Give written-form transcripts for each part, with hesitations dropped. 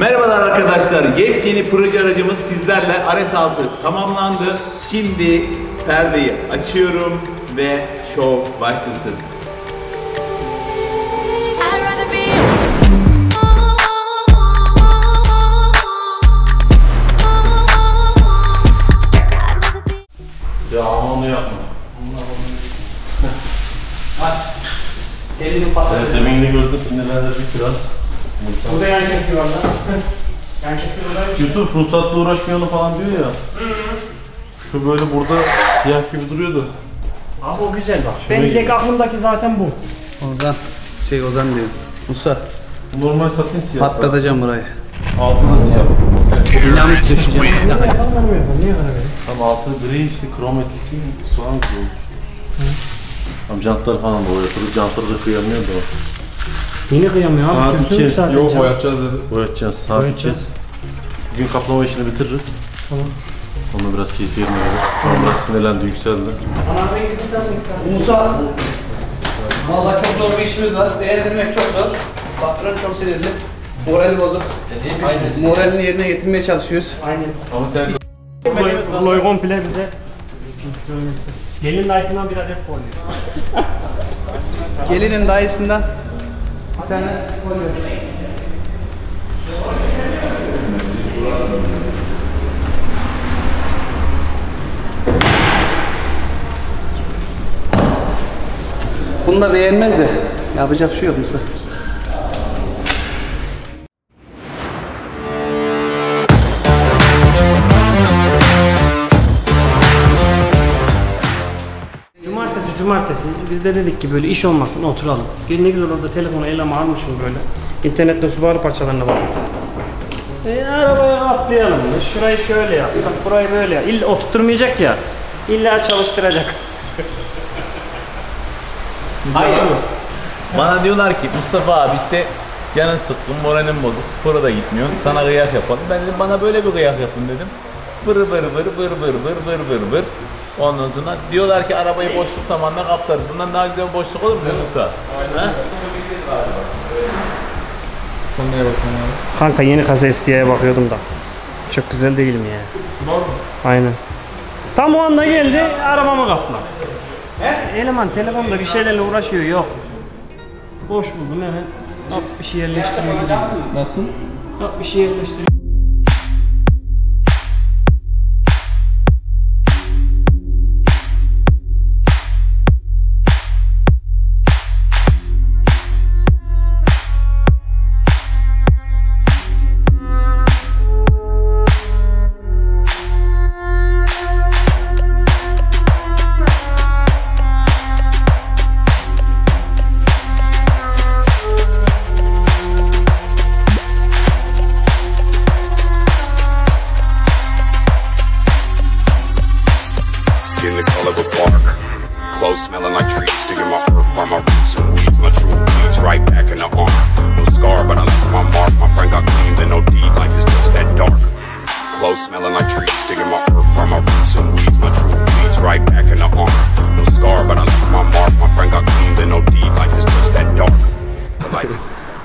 Merhabalar arkadaşlar, yepyeni proje aracımız sizlerle. RS6 tamamlandı. Şimdi perdeyi açıyorum ve şov başlasın. Ya ama onu yapma. Aç. Elini patladı. Evet, demin de gördün, sinirlendirdik biraz. Mustafa. Burada yan keski var lan. Yan keski burada. Yusuf ruhsatla uğraşmayalım falan diyor ya. Şu böyle burada siyah gibi duruyordu. Abi o güzel bak. Şöyle benim tek aklımdaki zaten bu. Oradan şey Ozan diyor. Musa. Normal satın siyah. Patlatacağım burayı. Altına siyah. Dinamik çekeceğim. Tam altı gri işte krom etkisi soğan gibi olmuş. Tam jantlar falan da oraya. Jantları da kıyamıyor da o. Yine kıyamıyor abi, sürtünmüş zaten. Yok, boyatacağız dedi. Boyatacağız, sabiteceğiz. Bugün kaplama işini bitiririz. Tamam. Onu biraz keyifli yerine göre. Şu an biraz sinirlendi, yükseldi. Musa, valla çok zor bir işimiz var. Değerlendirmek çok zor. Baktıran çok sinirli. Morali bozuk. Yani moralini yerine getirmeye çalışıyoruz. Aynen. Ama sen... Loy komple bize... Gelinin dayısından bir adet koyuyor. Gelinin dayısından... Bir tane koyuyorum. Bunu da beğenmez de yapacak bir şey yok Musa. Cumartesi biz de dedik ki böyle iş olmasın, oturalım. Ne güzel orada telefonu elime almışım böyle. İnternetten Subaru parçalarına bakıp. Arabaya atlayalım da şurayı şöyle yapsak, burayı böyle yap. İlla oturtmayacak ya, illa çalıştıracak. Hayır. Bana diyorlar ki Mustafa abi işte canın sıkkın, moralin bozuk, spora da gitmiyorsun, sana kıyak yapalım. Ben dedim bana böyle bir kıyak yapın dedim. Vır vır vır vır vır vır vır vır vır. Ondan sonra diyorlar ki arabayı boşluk zamanında kaptarız. Bundan daha güzel boşluk olur mu Musa? Aynen. Sen neye bakıyorsun abi? Kanka yeni kasa STI'ye bakıyordum da. Çok güzel değil mi ya? Subaru mu? Aynen. Tam o anda geldi arabama kapla. He? Eleman telefonda bir şeylerle uğraşıyor yok. Boş buldum hemen. Hop bir şey yerleştiriyor. Nasıl? Hop bir şey yerleştiriyor.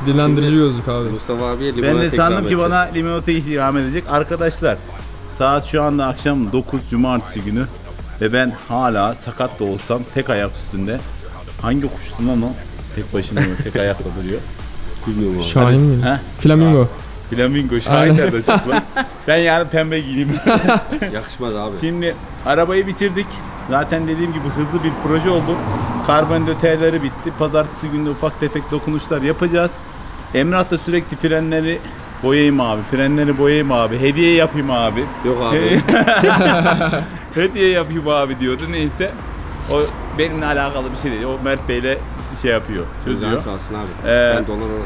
Dilendiriyorduk abi. Mustafa abiye limonata. Ben de sandım ki bana limonata ikram edecek. Arkadaşlar saat şu anda akşam 9 cumartesi günü ve ben hala sakat da olsam tek ayak üstünde. Hangi kuştu lan o? Tek başına mı? Tek ayakla duruyor. Bilmiyorum. Şahin mi? He? Flamingo. Flamingo Şahin nerede çıkma? Ben yani pembe giyeyim. Yakışmaz abi. Şimdi arabayı bitirdik. Zaten dediğim gibi hızlı bir proje oldu. Karbonöterleri bitti. Pazartesi günü ufak tefek dokunuşlar yapacağız. Emrah da sürekli frenleri boyayayım abi, frenleri boyayayım abi, hediye yapayım abi. Yok abi. Hediye yapayım abi diyordu, neyse. O benimle alakalı bir şey değil, o Mert Bey'le şey yapıyor, çözüyor.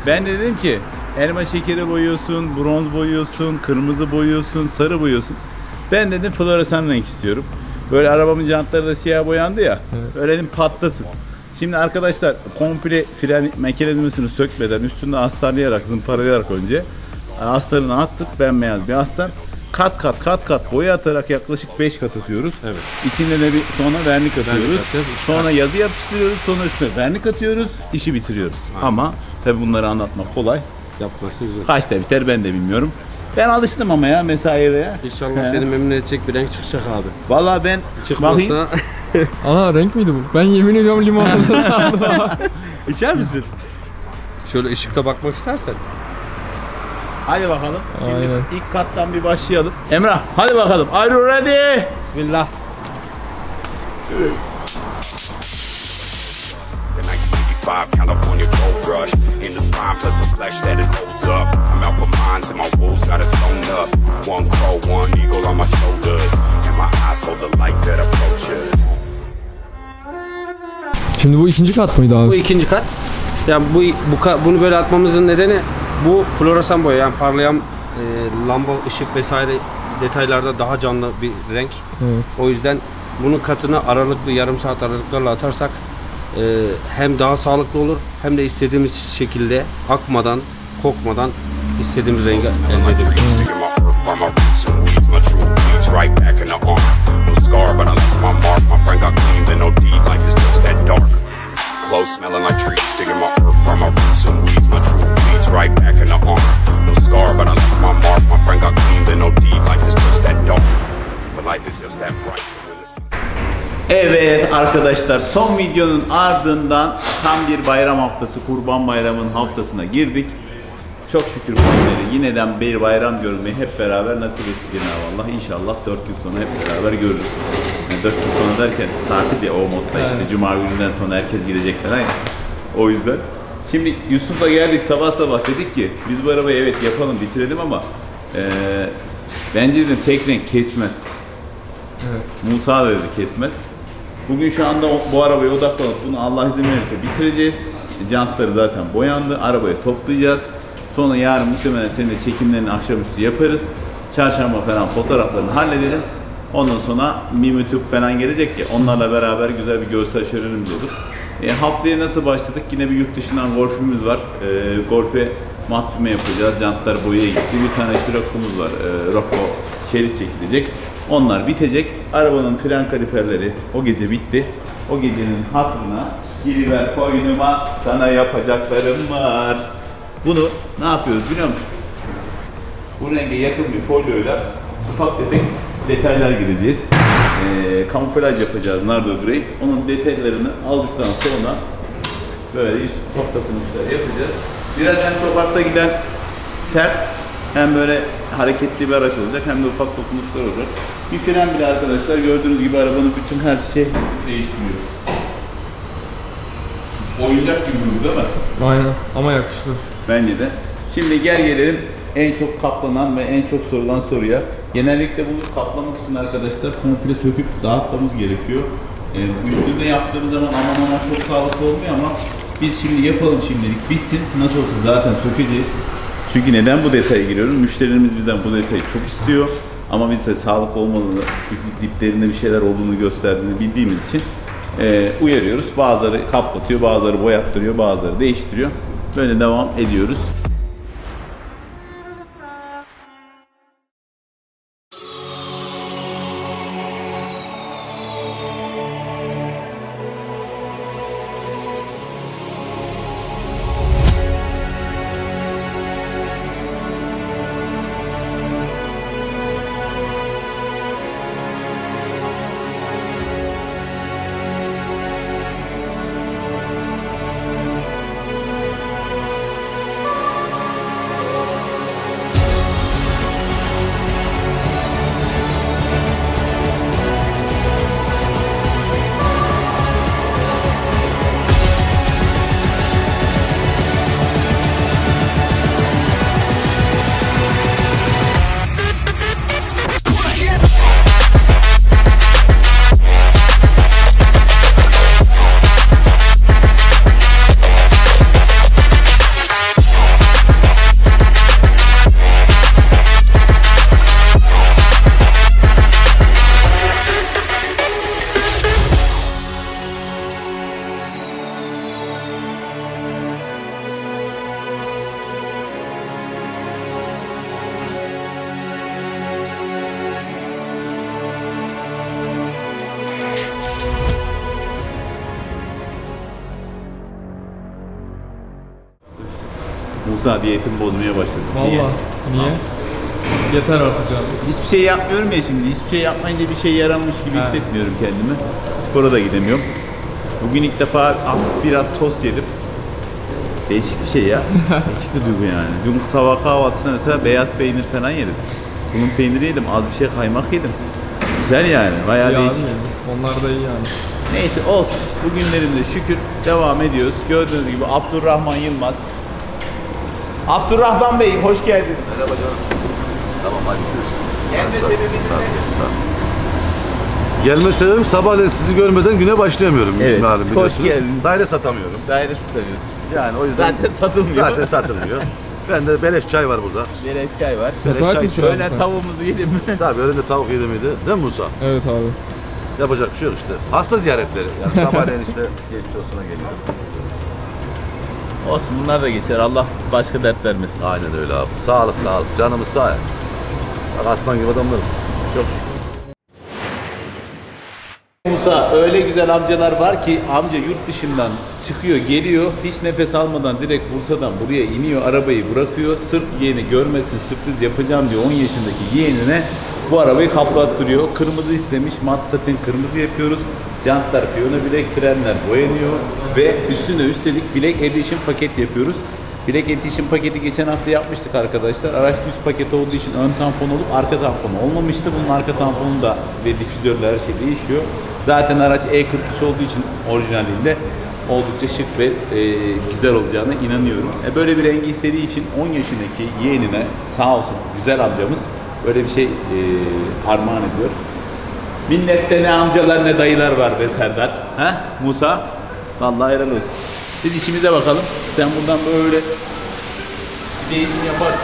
Ben de dedim ki, elma şekeri boyuyorsun, bronz boyuyorsun, kırmızı boyuyorsun, sarı boyuyorsun. Ben dedim floresan renk istiyorum. Böyle arabamın jantları da siyah boyandı ya, evet. Öyle dedim patlasın. Şimdi arkadaşlar komple fren mekanizmasını sökmeden üstünde astarlayarak, zımparalayarak önce astarını attık, bembeyaz bir astar. Kat kat boya atarak yaklaşık 5 kat atıyoruz. Evet. İçinde de bir sonra vernik atıyoruz. Sonra yazı yapıştırıyoruz, sonra üstüne vernik atıyoruz, işi bitiriyoruz. Aynen. Ama tabi bunları anlatmak kolay. Yapması güzel. Kaçta biter ben de bilmiyorum. Ben alıştım ama ya mesaiye. İnşallah seni memnun edecek bir renk çıkacak abi. Vallahi ben çıkmazsa. Ana renk miydi bu? Ben yemin ediyorum limonata çaldım. İçer misin? Şöyle ışıkta bakmak istersen. Hadi bakalım. Şimdi aynen. İlk kattan bir başlayalım. Emrah hadi bakalım. Are you ready? Bismillah. California gold rush in the spine plus the flesh that it holds up. I'm out with mines and my wolves got us sewn up. One crow, one eagle on my shoulders, and my eyes hold the light that approaches. Şimdi bu ikinci kat mıydı abi? Bu ikinci kat. Yani bunu böyle atmamızın nedeni bu floresan boya, yani parlayan lamba, ışık vesaire detaylarda daha canlı bir renk. Evet. O yüzden bunun katını aralıklı yarım saat aralıklarla atarsak hem daha sağlıklı olur hem de istediğimiz şekilde akmadan, kokmadan istediğimiz rengi elde edebiliriz. Evet arkadaşlar, son videonun ardından tam bir bayram haftası, Kurban Bayramı'nın haftasına girdik. Çok şükür bugünleri yeniden bir bayram görmeyi hep beraber nasip etti Cenab-ı Allah. İnşallah 4 gün sonra hep beraber görürüz. Yani 4 gün sonra derken tatil ya, o modda işte evet. Cuma gününden sonra herkes gelecek falan. O yüzden. Şimdi Yusuf'la geldik sabah sabah, dedik ki biz bu arabayı evet yapalım, bitirelim ama bence de tek renk kesmez. Evet. Musa da dedi kesmez. Bugün şu anda bu arabaya odaklanıp bunu Allah izin verirse bitireceğiz. Jantları zaten boyandı. Arabayı toplayacağız. Sonra yarın muhtemelen senin de çekimlerini akşamüstü yaparız. Çarşamba falan fotoğraflarını halledelim. Ondan sonra MimTube falan gelecek ya, onlarla beraber güzel bir görsel şölenimiz olur. Haftaya nasıl başladık? Yine bir yurt dışından golfümüz var. Golfe matfime yapacağız. Jantlar boyaya gitti. Bir tane şu rokumuz var. Roko çelik çekilecek. Onlar bitecek. Arabanın fren kaliperleri o gece bitti. O gecenin hatırına giriver koynuma, sana yapacaklarım var. Bunu ne yapıyoruz biliyor musun? Bu renge yakın bir folyoyla ufak tefek detaylar gireceğiz. Kamuflaj yapacağız Nardo Grey. Onun detaylarını aldıktan sonra böyle çok dokunuşlar yapacağız. Biraz hem sokakta giden sert, hem böyle hareketli bir araç olacak, hem de ufak dokunuşlar olacak. Bir fren bile arkadaşlar, gördüğünüz gibi arabanın bütün her şey değiştiriyor. Oyuncak gibi bu değil mi? Aynen ama yakıştı. Bence de. Şimdi gel gelelim en çok kaplanan ve en çok sorulan soruya. Genellikle bunu kaplamak için arkadaşlar komple söküp dağıtmamız gerekiyor. Üstünde yaptığımız zaman aman çok sağlıklı olmuyor ama biz şimdi yapalım, şimdilik bitsin. Nasıl olsa zaten sökeceğiz. Çünkü neden bu detaya giriyorum? Müşterilerimiz bizden bu detayı çok istiyor. Ama biz de sağlık olmadığını, diplerinde bir şeyler olduğunu gösterdiğini bildiğimiz için uyarıyoruz. Bazıları kaplatıyor, bazıları boyattırıyor, bazıları değiştiriyor. Böyle devam ediyoruz. sadiyetimi bozmaya başladı. Vallahi niye? Yeter artık canım. Hiçbir şey yapmıyorum ya şimdi. Hiçbir şey yapmayınca bir şey yaranmış gibi hissetmiyorum kendimi. Spora da gidemiyorum. Bugün ilk defa biraz tost yedim. Değişik bir şey ya. Değişik bir duygu yani. Dün sabah kahvaltısında mesela beyaz peynir falan yedim. Bunun peyniri yedim. Az bir şey kaymak yedim. Güzel yani. Bayağı değişik. Yani. Onlar da iyi yani. Neyse olsun. Bugünlerimize şükür devam ediyoruz. Gördüğünüz gibi Abdurrahman Yılmaz. Abdurrahman Bey hoş geldiniz. Merhaba canım. Tamam hadi görüşürüz. Gelme sebebiniz nedir? Gelme sebebim sabahleyin sizi görmeden güne başlayamıyorum. Evet. Hoş geldiniz. Daire satamıyorum. Daire satamıyoruz. Yani o yüzden zaten satılmıyor. Zaten satılmıyor. Ben de beleş çay var burada. Beleş çay var. Beleş çay içiyoruz. Öğlen tavuğumuzu yedim mi? Tabii öğlen de tavuk yedim miydi? Değil mi Musa? Evet abi. Yapacak bir şey yok işte. Hasta ziyaretleri. Yani sabahleyin işte geçmiş olsuna geliyor. Olsun bunlar da geçer. Allah başka dert vermesin. Aynen öyle abi. Sağlık sağlık. Canımız sağ. Aslan gibi adamlarız. Çok şükür. Musa, öyle güzel amcalar var ki amca yurt dışından çıkıyor, geliyor, hiç nefes almadan direkt Bursa'dan buraya iniyor, arabayı bırakıyor. Sırf yeğeni görmesin, sürpriz yapacağım diyor 10 yaşındaki yeğenine bu arabayı kaplattırıyor. Kırmızı istemiş, mat saten kırmızı yapıyoruz. Jantlar, piyano bilek, frenler boyanıyor ve üstüne üstelik bilek edişim paket yapıyoruz. Bilek edişim paketi geçen hafta yapmıştık arkadaşlar. Araç düz paket olduğu için ön tampon olup arka tampon olmamıştı. Bunun arka tamponu da ve difüzörler her şey değişiyor. Zaten araç E43 olduğu için orijinalinde oldukça şık ve güzel olacağına inanıyorum. Böyle bir rengi istediği için 10 yaşındaki yeğenine sağ olsun güzel amcamız böyle bir şey armağan ediyor. Millette ne amcalar ne dayılar var be Serdar. He Musa? Vallahi helal olsun. Biz işimize bakalım. Sen buradan böyle bir değişim yaparsın.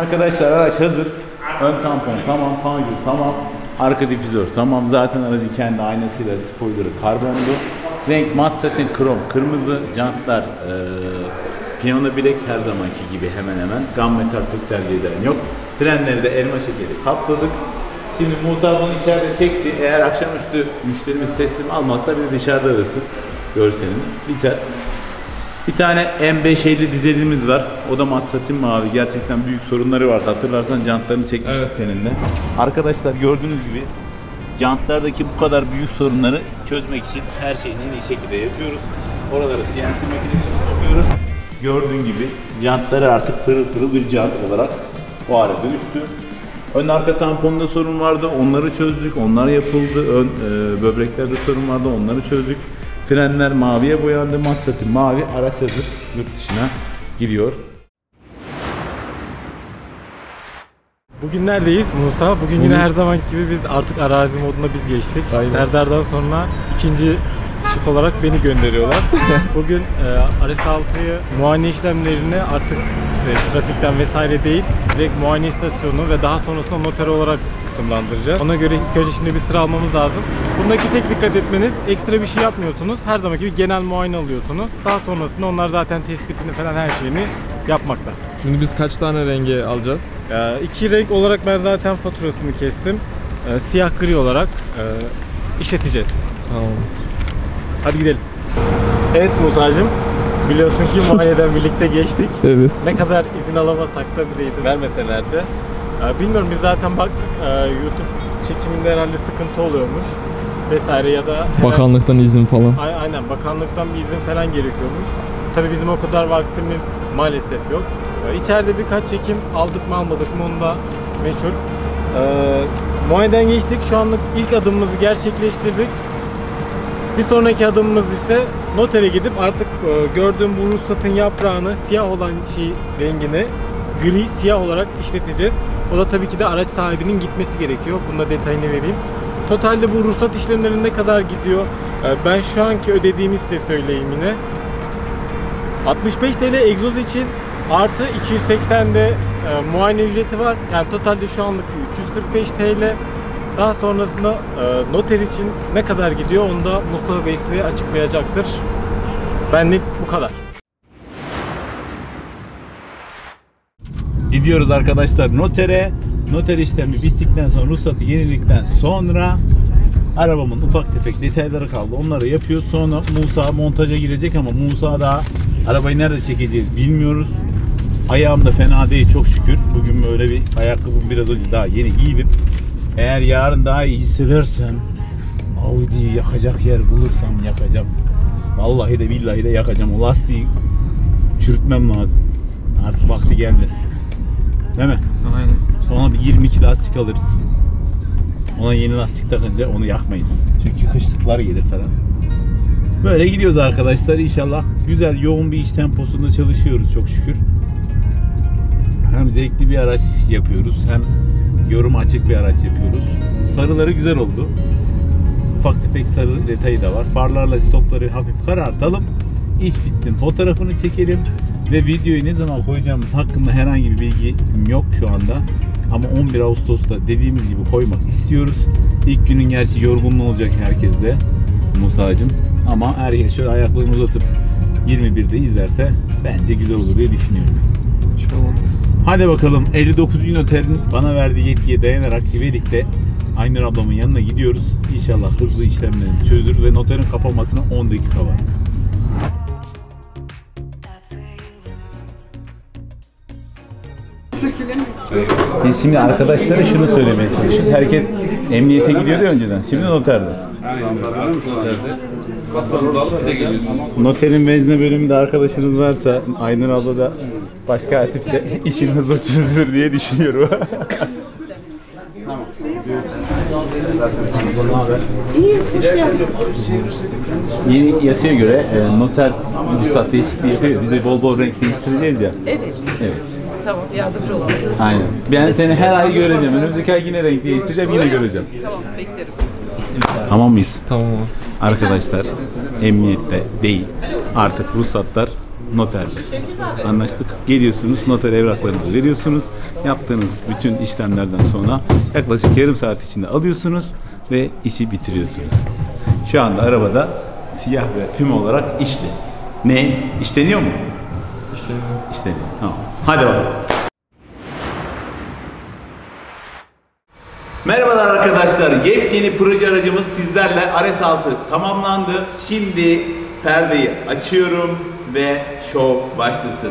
Arkadaşlar araç hazır. Ön tampon tamam, panjur tamam, arka difüzör tamam. Zaten aracın kendi aynasıyla spoiler'ı karbonlu. Renk mat saten krom, kırmızı, jantlar, piyano bilek her zamanki gibi hemen hemen. Gam metal pek tercih eden yok. Frenleri de elma şekeri kapladık. Şimdi Musa bunu içeride çekti. Eğer akşamüstü müşterimiz teslim almazsa bir dışarıda alırsın. Görseniz biter. Bir tane M5 dizelimiz var. O da mat satin mavi. Gerçekten büyük sorunları vardı. Hatırlarsan jantlarını çekmiştik seninle. Arkadaşlar gördüğünüz gibi jantlardaki bu kadar büyük sorunları çözmek için her şeyini en iyi şekilde yapıyoruz. Oralara CNC makinesini sokuyoruz. Gördüğün gibi jantları artık pırıl pırıl bir jant olarak bu hale dönüştü. Ön arka tamponda sorun vardı, onları çözdük, onlar yapıldı. Ön böbreklerde sorun vardı, onları çözdük. Frenler maviye boyandı, maksatı mavi, araç hazır, yurt dışına gidiyor. Bugün neredeyiz Musa? Bugün yine her zaman gibi biz artık arazi moduna biz geçtik. Serdar'dan sonra ikinci şık olarak beni gönderiyorlar. Bugün RS6'yı muayene işlemlerini artık işte trafikten vesaire değil, direkt muayene istasyonu ve daha sonrasında noter olarak kısımlandıracağız. Ona göre ilk önce şimdi bir sıra almamız lazım. Bundaki tek dikkat etmeniz, ekstra bir şey yapmıyorsunuz. Her zaman gibi genel muayene alıyorsunuz. Daha sonrasında onlar zaten tespitini falan her şeyini yapmakta. Şimdi biz kaç tane rengi alacağız? İki renk olarak ben zaten faturasını kestim. Siyah gri olarak işleteceğiz. Tamam. Hadi gidelim. Evet Musa'cığım, biliyorsun ki muayeneden birlikte geçtik. Evet. Ne kadar izin alamasak da bize izin vermeseler de. Bilmiyorum, biz zaten baktık YouTube çekiminde herhalde sıkıntı oluyormuş vesaire ya da... Bakanlıktan izin falan. Aynen, bakanlıktan bir izin falan gerekiyormuş. Tabii bizim o kadar vaktimiz maalesef yok. İçeride birkaç çekim aldık mı almadık mı onu da meçhul. Muayeneden geçtik, şu anlık ilk adımımızı gerçekleştirdik. Bir sonraki adımımız ise notere gidip artık gördüğüm bu ruhsatın yaprağını, siyah olan şey rengini gri siyah olarak işleteceğiz. O da tabii ki de araç sahibinin gitmesi gerekiyor. Bunda detayını vereyim. Totalde bu ruhsat işlemleri ne kadar gidiyor? Ben şu anki ödediğimi size söyleyeyim yine. 65 TL egzoz için artı 280'de muayene ücreti var. Yani totalde şu anlık 345 TL. Daha sonrasında noter için ne kadar gidiyor onu da Mustafa Bey size açıklayacaktır. Benlik bu kadar. Gidiyoruz arkadaşlar notere. Noter işlemi bittikten sonra, ruhsatı yenilikten sonra arabamın ufak tefek detayları kaldı. Onları yapıyoruz. Sonra Musa montaja girecek ama Musa daha arabayı nerede çekeceğiz bilmiyoruz. Ayağım da fena değil çok şükür. Bugün böyle bir ayakkabım biraz önce daha yeni giydim. Eğer yarın daha iyi hissedersem Audi'yi yakacak yer bulursam yakacağım. Vallahi de billahi de yakacağım. O lastiği çürütmem lazım. Artık vakti geldi. Değil mi? Aynen. Sonra bir 22 lastik alırız. Ona yeni lastik takınca onu yakmayız. Çünkü kışlıklar gelir falan. Böyle gidiyoruz arkadaşlar. İnşallah güzel yoğun bir iş temposunda çalışıyoruz çok şükür. Hem zevkli bir araç yapıyoruz hem yorum açık bir araç yapıyoruz. Sarıları güzel oldu. Ufak tefek sarı detayı da var. Farlarla stopları hafif karartalım. İş bitsin fotoğrafını çekelim. Ve videoyu ne zaman koyacağımız hakkında herhangi bir bilgi yok şu anda. Ama 11 Ağustos'ta dediğimiz gibi koymak istiyoruz. İlk günün gerçi yorgunluğu olacak herkesle Musa'cığım. Ama herkes şöyle ayaklarını uzatıp 21'de izlerse bence güzel olur diye düşünüyorum. Hadi bakalım 59. gün noterin bana verdiği yetkiye dayanarak birlikte Aynur ablamın yanına gidiyoruz. İnşallah hızlı işlemlerini çözür ve noterin kapanmasına 10 dakika var. Biz şimdi arkadaşlara şunu söylemeye çalışıyoruz. Herkes emniyete gidiyordu önceden. Şimdi noterde. Noterin vezne bölümünde arkadaşınız varsa Aynur abla da başka artıkla işin hızlı çözülür diye düşünüyorum. Yeni yasaya göre noter ruhsat değişikliği yapıyor. Bize bol bol renk değiştireceğiz ya. Evet. Evet. Tamam, yardımcı olalım. Aynen. Ben seni her ay göreceğim. Önümüzdeki ay yine renk değiştireceğim, yine göreceğim. Tamam, beklerim. Tamam mıyız? Tamam. Arkadaşlar, emniyette değil. Artık ruhsatlar noterde. Anlaştık. Geliyorsunuz, noter evraklarınızı veriyorsunuz. Yaptığınız bütün işlemlerden sonra yaklaşık yarım saat içinde alıyorsunuz ve işi bitiriyorsunuz. Şu anda arabada siyah ve tüm olarak işli. Ne? İşleniyor mu? İşleniyor. Tamam. Hadi bakalım. Merhabalar arkadaşlar. Yepyeni proje aracımız sizlerle RS6 tamamlandı. Şimdi perdeyi açıyorum ve şov başlasın.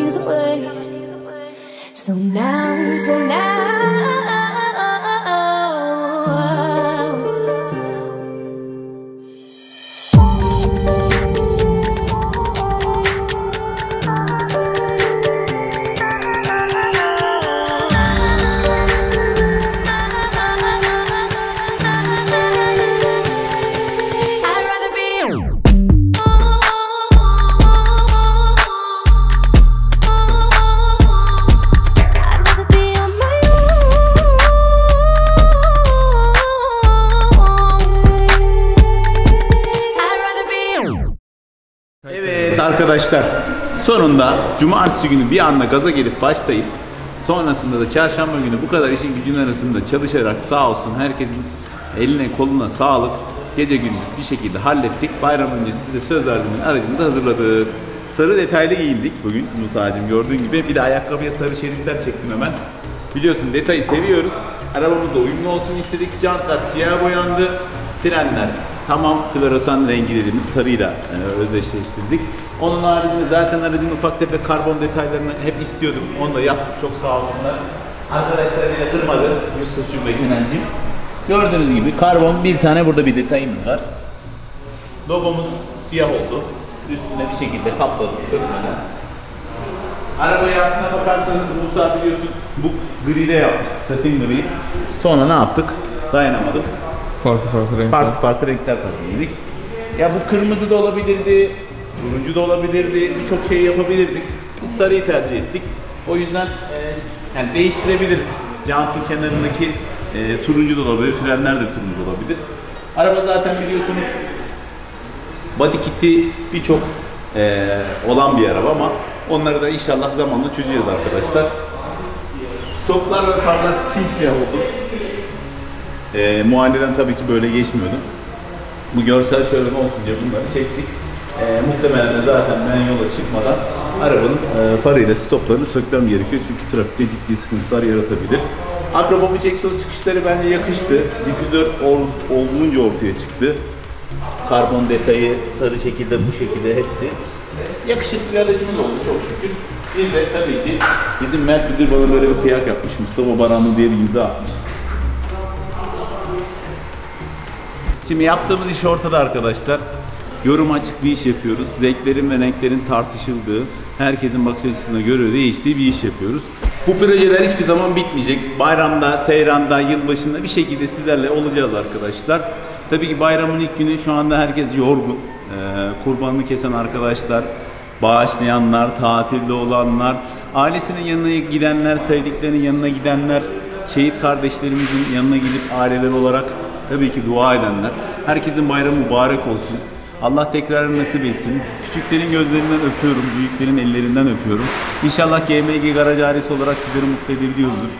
tears away. So now, so now. Arkadaşlar sonunda cumartesi günü bir anda gaza gelip başlayıp sonrasında da çarşamba günü bu kadar işin gücün arasında çalışarak sağ olsun herkesin eline koluna sağlık, gece gündüz bir şekilde hallettik. Bayram önce size söz verdiğimiz aracımızı hazırladık. Sarı detaylı giyindik bugün Musa'cığım, gördüğün gibi. Bir de ayakkabıya sarı şeritler çektim hemen. Biliyorsun detayı seviyoruz. Arabamızda uyumlu olsun istedik. Jantlar siyah boyandı. Frenler tamam, floresan rengi dediğimiz sarıyla özdeşleştirdik. Onun haricinde zaten aracın ufak tefek karbon detaylarını hep istiyordum. Onu da yaptık, çok sağ olsunlar. Arkadaşlar yatırmadı Yusuf Çubuk ve Günenciğim. Gördüğünüz gibi karbon bir tane burada bir detayımız var. Logomuz siyah oldu. Üstüne bir şekilde kapladık sökmeden. Arabayı aslına bakarsanız Musa biliyorsun bu gri'de yapmıştık. Satin gri'yi. Sonra ne yaptık? Dayanamadık. Farklı renkler takıyorduk. Ya bu kırmızı da olabilirdi, turuncu da olabilirdi, birçok şey yapabilirdik. Biz sarıyı tercih ettik. O yüzden yani değiştirebiliriz. Jantın kenarındaki turuncu da olabilir, frenler de turuncu olabilir. Araba zaten biliyorsunuz body kit'i birçok olan bir araba ama onları da inşallah zamanla çözeceğiz arkadaşlar. Stoplar ve farlar simsiyah oldu. Muayeneden tabii ki böyle geçmiyordu. Bu görsel şöyle olsun diye bunları çektik. Muhtemelen zaten ben yola çıkmadan arabanın farıyla stoplarını sökmem gerekiyor. Çünkü trafikte ciddi sıkıntılar yaratabilir. Akrobobik egzoz çıkışları bence yakıştı. Difüzör olduğunca ortaya çıktı. Karbon detayı, sarı şekilde, bu şekilde hepsi. Yakışıklı bir aracımız oldu çok şükür. Bir de tabii ki bizim Mert Müdür bana böyle bir kıyak yapmış. Mustafa Baranlı diye bir imza atmış. Şimdi yaptığımız iş ortada arkadaşlar. Yorum açık bir iş yapıyoruz. Zevklerin ve renklerin tartışıldığı, herkesin bakış açısına göre değiştiği bir iş yapıyoruz. Bu projeler hiçbir zaman bitmeyecek. Bayramda, seyranda, yılbaşında bir şekilde sizlerle olacağız arkadaşlar. Tabii ki bayramın ilk günü şu anda herkes yorgun. Kurbanını kesen arkadaşlar, bağışlayanlar, tatilde olanlar, ailesinin yanına gidenler, sevdiklerinin yanına gidenler, şehit kardeşlerimizin yanına gidip aileler olarak tabii ki dua edenler. Herkesin bayramı mübarek olsun. Allah tekrar nasip etsin. Küçüklerin gözlerinden öpüyorum, büyüklerin ellerinden öpüyorum. İnşallah GMG Garage ailesi olarak sizleri mutlu edebiliyoruzdur.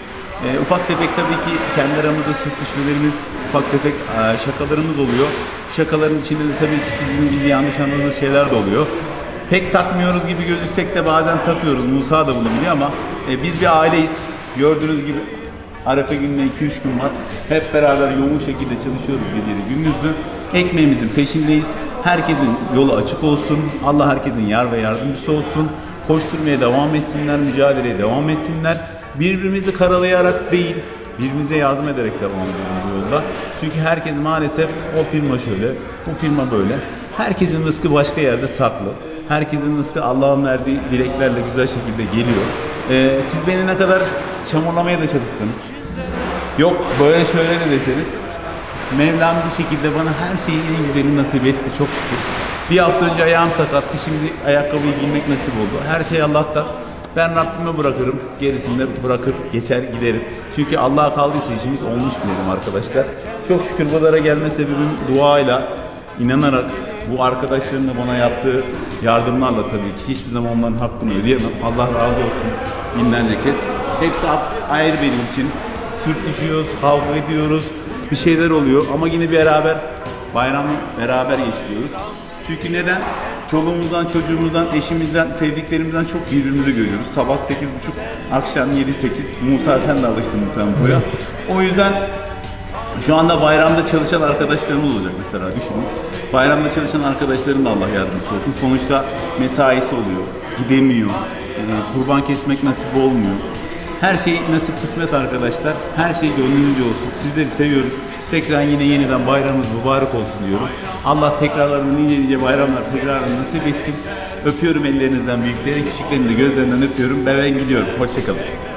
Ufak tefek tabii ki kendi aramızda sürtüşmelerimiz, ufak tefek şakalarımız oluyor. Bu şakaların içinde de tabii ki sizin bizi yanlış anladığınız şeyler de oluyor. Pek takmıyoruz gibi gözüksek de bazen takıyoruz. Musa da bunu biliyor ama biz bir aileyiz. Gördüğünüz gibi Arefe gününe 2-3 gün var. Hep beraber yoğun şekilde çalışıyoruz geceli gündüzlü. Ekmeğimizin peşindeyiz. Herkesin yolu açık olsun. Allah herkesin yar ve yardımcısı olsun. Koşturmaya devam etsinler, mücadeleye devam etsinler. Birbirimizi karalayarak değil, birbirimize yardım ederek devam ediyoruz yolda. Çünkü herkes maalesef o firma şöyle, bu firma böyle. Herkesin rızkı başka yerde saklı. Herkesin rızkı Allah'ın verdiği dileklerle güzel şekilde geliyor. Siz beni ne kadar çamurlamaya da çalışsanız, yok böyle şöyle de deseniz, Mevlam bir şekilde bana her şeyin en güzelini nasip etti çok şükür. Bir hafta önce ayağım sakattı, şimdi ayakkabıyı giymek nasip oldu. Her şey Allah'tan. Ben Rabbime bırakırım, gerisini de bırakır geçer giderim. Çünkü Allah'a kaldıysa işimiz olmuş diyelim arkadaşlar. Çok şükür buralara gelme sebebim duayla, inanarak, bu arkadaşların da bana yaptığı yardımlarla tabii ki hiçbir zaman onların hakkını ödeyemem. Allah razı olsun binlerce kez. Hepsi ayrı benim için. Sürtüşüyoruz, kavga ediyoruz, bir şeyler oluyor ama yine beraber bayramı beraber geçiriyoruz. Çünkü neden? Çoluğumuzdan, çocuğumuzdan, eşimizden, sevdiklerimizden çok birbirimizi görüyoruz. Sabah 8.30, akşam 7-8. Musa sen de alıştın bu tempoya. O yüzden şu anda bayramda çalışan arkadaşlarımız olacak mesela, düşünün. Bayramda çalışan arkadaşlarım da Allah yardımcısı olsun. Sonuçta mesaisi oluyor, gidemiyor, kurban kesmek nasip olmuyor. Her şey nasip kısmet arkadaşlar. Her şey gönlünüzce olsun. Sizleri seviyorum. Tekrar yine yeniden bayramımız mübarek olsun diyorum. Allah tekrarlarını nice bayramlar tekrarını nasip etsin. Öpüyorum ellerinizden büyükleri, küçüklerini de gözlerinden öpüyorum. Ben gidiyorum. Hoşçakalın.